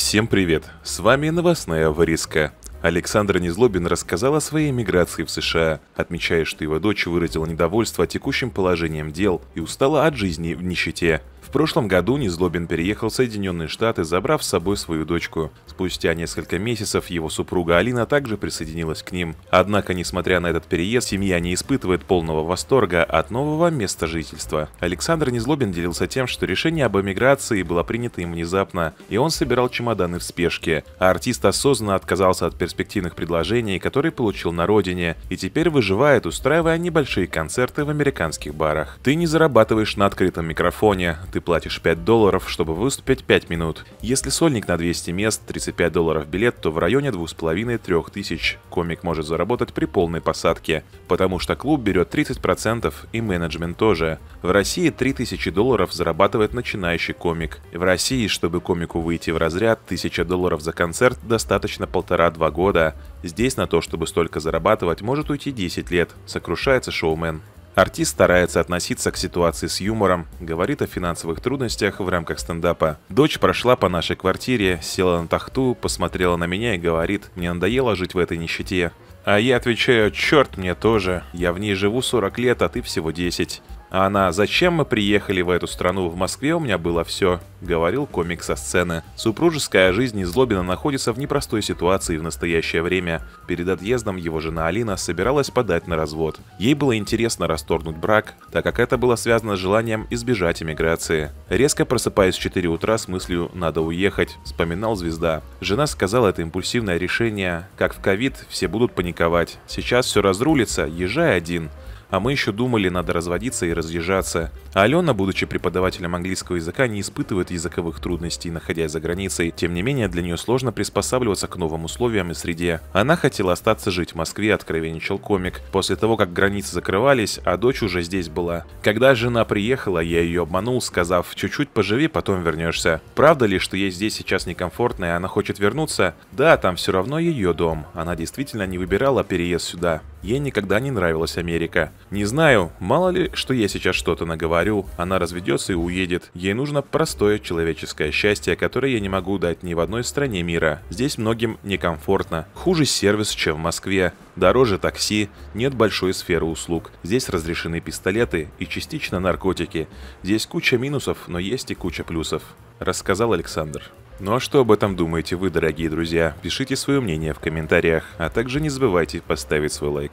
Всем привет! С вами Новостная Вырезка. Александр Незлобин рассказал о своей миграции в США, отмечая, что его дочь выразила недовольство текущим положением дел и устала от жизни в нищете. В прошлом году Незлобин переехал в Соединенные Штаты, забрав с собой свою дочку. Спустя несколько месяцев его супруга Алина также присоединилась к ним. Однако, несмотря на этот переезд, семья не испытывает полного восторга от нового места жительства. Александр Незлобин делился тем, что решение об эмиграции было принято им внезапно, и он собирал чемоданы в спешке. А артист осознанно отказался от перспективных предложений, которые получил на родине, и теперь выживает, устраивая небольшие концерты в американских барах. Ты не зарабатываешь на открытом микрофоне, ты платишь $5, чтобы выступить 5 минут. Если сольник на 200 мест, $35 билет, то в районе 2,5-3 тысяч комик может заработать при полной посадке, потому что клуб берет 30% и менеджмент тоже. В России $3000 зарабатывает начинающий комик. В России, чтобы комику выйти в разряд, $1000 за концерт достаточно 1,5-2 года. Здесь на то, чтобы столько зарабатывать, может уйти 10 лет, сокрушается шоумен. Артист старается относиться к ситуации с юмором, говорит о финансовых трудностях в рамках стендапа. Дочь прошла по нашей квартире, села на тахту, посмотрела на меня и говорит: «Мне надоело жить в этой нищете». А я отвечаю: «Черт, мне тоже. Я в ней живу 40 лет, а ты всего 10». А она: «Зачем мы приехали в эту страну? В Москве у меня было все», — говорил комик со сцены. Супружеская жизнь Незлобина находится в непростой ситуации в настоящее время. Перед отъездом его жена Алина собиралась подать на развод. Ей было интересно расторгнуть брак, так как это было связано с желанием избежать эмиграции. «Резко просыпаясь в 4 утра с мыслью «надо уехать», — вспоминал звезда. Жена сказала: это импульсивное решение. Как в ковид, все будут паниковать. Сейчас все разрулится, езжай один. А мы еще думали, надо разводиться и разъезжаться». Алена, будучи преподавателем английского языка, не испытывает языковых трудностей, находясь за границей. Тем не менее, для нее сложно приспосабливаться к новым условиям и среде. Она хотела остаться жить в Москве, откровенничал комик, после того, как границы закрывались, а дочь уже здесь была. «Когда жена приехала, я ее обманул, сказав: чуть-чуть поживи, потом вернешься. Правда ли, что ей здесь сейчас некомфортно, и она хочет вернуться? Да, там все равно ее дом. Она действительно не выбирала переезд сюда. Ей никогда не нравилась Америка. Не знаю, мало ли, что я сейчас что-то наговорю, она разведется и уедет. Ей нужно простое человеческое счастье, которое я не могу дать ни в одной стране мира. Здесь многим некомфортно. Хуже сервис, чем в Москве. Дороже такси, нет большой сферы услуг. Здесь разрешены пистолеты и частично наркотики. Здесь куча минусов, но есть и куча плюсов», — рассказал Александр. Ну а что об этом думаете вы, дорогие друзья? Пишите свое мнение в комментариях, а также не забывайте поставить свой лайк.